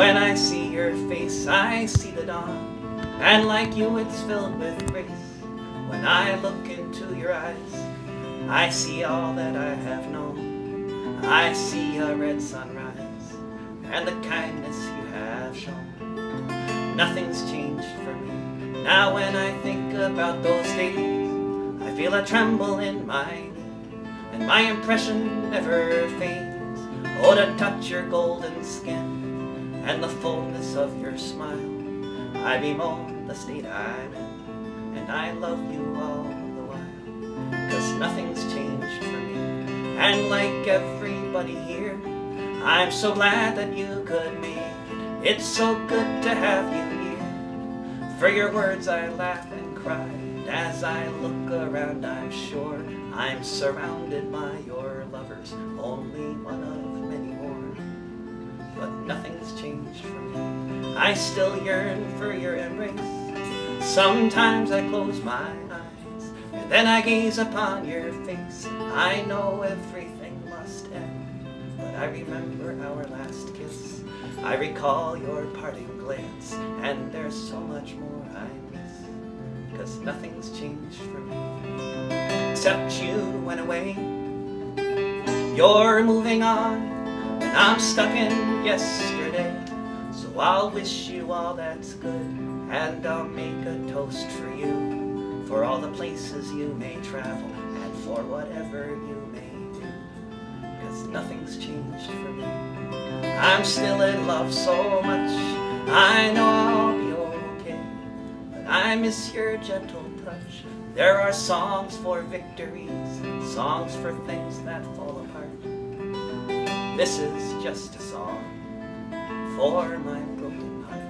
When I see your face, I see the dawn, and like you it's filled with grace. When I look into your eyes, I see all that I have known. I see a red sunrise, and the kindness you have shown. Nothing's changed for me. Now when I think about those days, I feel a tremble in my knee, and my impression never fades. Oh, to touch your golden skin, and the fullness of your smile. I bemoan the state I'm in, and I love you all the while. 'Cause nothing's changed for me, and like everybody here, I'm so glad that you could meet. It's so good to have you here. For your words I laugh and cry. As I look around, I'm sure I'm surrounded by your lovers, only one of many more. But nothing's changed for me. I still yearn for your embrace. Sometimes I close my eyes, and then I gaze upon your face. I know everything must end, but I remember our last kiss. I recall your parting glance, and there's so much more I miss. 'Cause nothing's changed for me, except you went away. You're moving on, and I'm stuck in yesterday. So I'll wish you all that's good, and I'll make a toast for you, for all the places you may travel, and for whatever you may do. 'Cause nothing's changed for me. I'm still in love so much, I know I'll be okay. But I miss your gentle touch. There are songs for victories, songs for things that fall apart. This is just a song for my broken heart.